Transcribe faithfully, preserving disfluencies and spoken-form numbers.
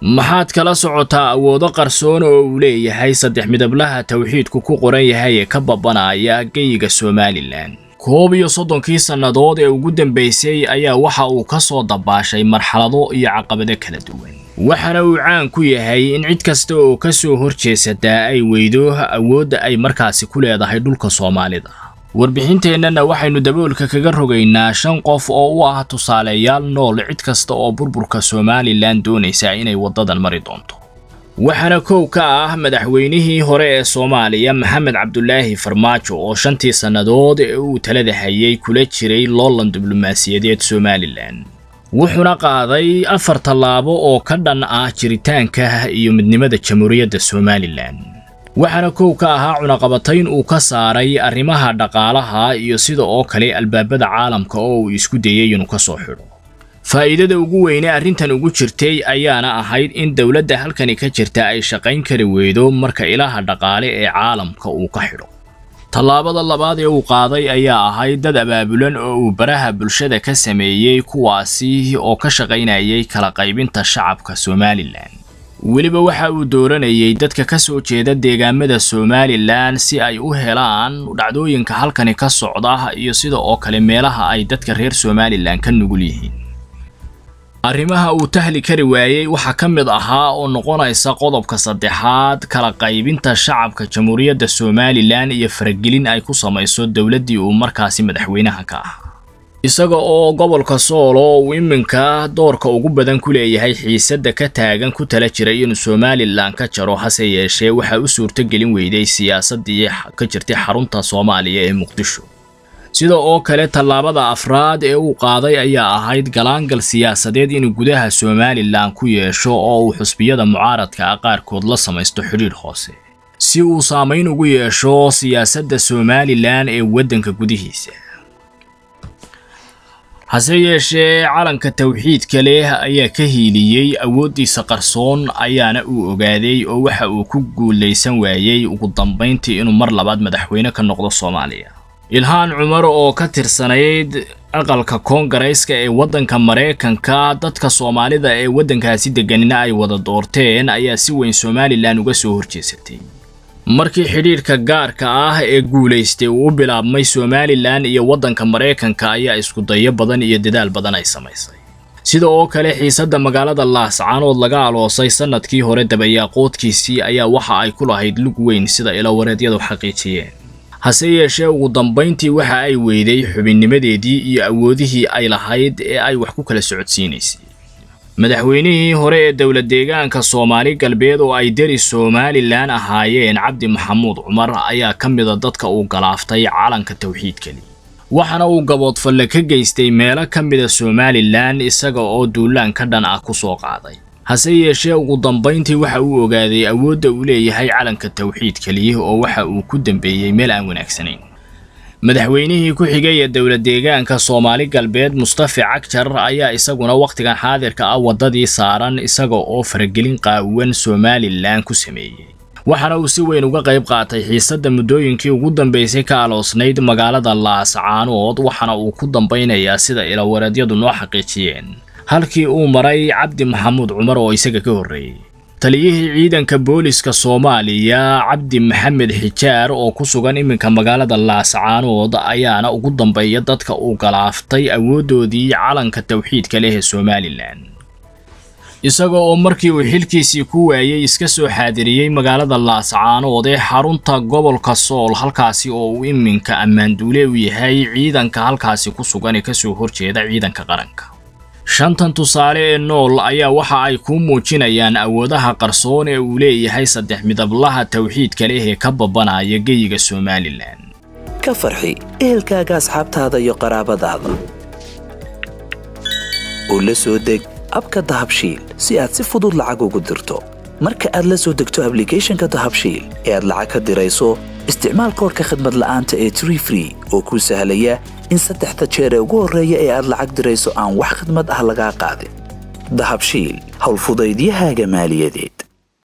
maxaad kala socotaa awoodo qarsoon oo uu leeyahay saddex midablaha tawxiidku ku qoran yahay ee ka babanaya geeyiga Somaliland koob iyo soddonkii sannadood ee ugu dambeysay ayaa waxa uu ka soo dabaashay marxalado iyo caqabado kala duwan waxana uu caan ku yahay in cid kasta oo ka soo horjeesada ay weydo awoodda ay markaasi ku leedahay dhulka Soomaalida warbixinteenna waxaynu daboolka kaga rogaynaa shan qof oo u ah tusaaleyaal nool cid kasta oo burburka Somaliland doonaysa inay wadadan mari doonto waxana kow ka ah madaxweynihii hore ee Soomaaliya Maxamed Cabdulaahi Farmaajo oo shantii sannadood uu talada hayay kula jiray loolan diblomaasiyadeed Somaliland wuxuuna qaaday afar talaabo oo ka dhan ah jiritaanka iyo midnimada jamhuuriyadda Somaliland waxana koow ka ahaa cunaqabatayn uu ka saaray arrimaha dhaqaalaha iyo sidoo kale albaabada caalamka oo uu isku dayay inuu ka soo xiro faa'iidada ugu weyn ee arrintan ugu jirtay ayaana ahayd in dawladda halkani ka jirta ay shaqayn kari weydo marka ilaha dhaqaale ee caalamka uu ka xiro talaabada labaad ee uu qaaday ayaa ahayd dad abaabulan oo uu baraha bulshada ka sameeyay kuwaasi oo ka shaqaynayay kala qaybinta shacabka Somaliland waliba waxa uu dooranayay dadka ka soo jeeda deegaamada Somaliland si ay u helaan dhacdooyinka halkani ka socda iyo sidoo kale meelaha ay dadka reer Somaliland ka nugul yihiin arrimaha uu tahli kari waayay waxa kamid ahaa oo noqonaysa qodobka saddexaad kala qaybinta shacabka jamhuuriyadda Somaliland iyo faragelin ay ku sameeyso dawladii uu markaasi madaxweynaha ka ah isaga oo gobolka Sool oo iminka doorka ugu badan ku leeyahay xiisadda ka taagan ku tala jiray in Somaliland ka jaro hase yeeshee waxa uu suurtagelin weyday siyaasadii ka jirtay xarunta Soomaaliya ee Muqdisho sidoo kale talaabada afraad ee uu qaaday ayaa ahayd galaangal siyaasadeed in gudaha Somaliland ku yeesho oo xusbiyada mucaaradka qaarkood la samaysto xiriir hoose si uu saameyn ugu yeesho siyaasadda Somaliland ee wadanka gudihiisa hase yeeshee calanka tawxiidka leh ayaa ka hiiliyay awoodiisa qarsoon ayaana uu ogaaday oo waxa uu ku guuleysan waayay ugu dambeyntii inuu mar labaad madaxweyne ka noqdo Soomaaliya Ilhaan Cumar oo ka tirsanayd aqalka Koongareeska ee wadanka Mareykanka dadka Soomaalida ee wadankaasi degan ay wada doorteen ayaa si weyn Somaliland uga soo horjeesatay markii xiriirka gaarka ah ee guuleystay uu bilaabmay Somaliland iyo wadanka Mareykanka ayaa isku dayo badan iyo dadaal badan ay sameysay sidoo kale xiisadda magaalada Laascaanood laga aloosay sanadkii hore dabayaaqoodkiisii ayaa waxa ay ku lahayd lug weyn sida ila wareedyadu xaqiijiyeen hase yeeshee ugu dambeyntii waxa ay weyday xubinnimadeedii iyo awoodihii ay lahayd ee ay wax ku kala socodsiinaysay madaxweynihii hore ee dawlad deegaanka Soomaali galbeed oo ay deri Somaliland ahaayeen Cabdi Maxamed Xijaar ayaa kamid ah dadka uu galaaftay calanka tawxiidka waxana uu gaboodfalle ka geystay meelo kamid ah Somaliland isaga oo duulaan ka dhan ah ku soo qaaday hase yeeshee ugu dambeyntii waxa uu ogaaday awoodda uu leeyahay calanka tawxiidka oo waxa uu ku dambeeyay meel aan wanaagsanayn madaxweynihii ku xigay ee dawlad deegaanka Soomaali galbeed Mustafa Cagjar ayaa isaguna waqtigan xaadirka ah wadadii saaran isaga oo faragelin qaawan Somaliland ku sameeyay waxana uu si weyn uga qayb qaatay xiisadda muddooyinkii ugu dambeysay ka aloosnayd magaalada Laascaanood waxana uu ku dambeynaya sida ila wareedyadu noo xaqiijiyeen halkii uu maray Cabdi Maxamed Xijaar oo isaga ka horeeyay taliyihii ciidanka booliska Soomaaliya Cabdi Maxamed Xijaar oo ku sugan iminka magaalada Laascaanood ayaana ugu dambeeyay dadka uu galaaftay awoodoodii calanka tawxiidka leh Somaliland isaga oo markii uu xilkiisii ku waayay iska soo xaadiriyay magaalada Laascaanood ee xarunta gobolka Sool halkaasi oo uu iminka ammaan duule u yahay ciidanka halkaasi ku sugan ee ka soo horjeeda ciidanka qaranka shantan tusaale ee nool ayaa waxa ay ku muujinayaan awoodaha qarsoon ee uu leeyahay saddex midablaha tawxiidka leh ee ka babanaya geeyiga Somaliland ka farxi ehelkaaga asxaabtaada iyo qaraabadaada oo la soo deg abka dahabshiil si aad si fudud lacag ugu dirto marka aad la soo degto applicationka dahabshiil ee aad lacag ka dirayso isticmaal koodka khidmad la'aanta ee three free oo ku sahlaya in saddexda jeer ee ugu horeeya ee aad lacag dirayso aan wax khidmad ah laga qaadin dahabshiil hawl fudaydiyahaaga maaliyadeed